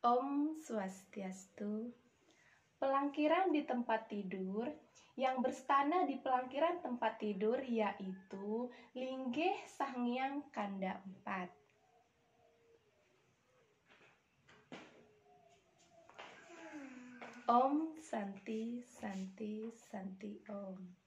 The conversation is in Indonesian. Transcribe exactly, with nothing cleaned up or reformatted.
Om Swastiastu. Pelangkiran di tempat tidur. Yang berstana di pelangkiran tempat tidur yaitu Linggih Sanghyang Kanda Pat. Om Santi Santi Santi Om.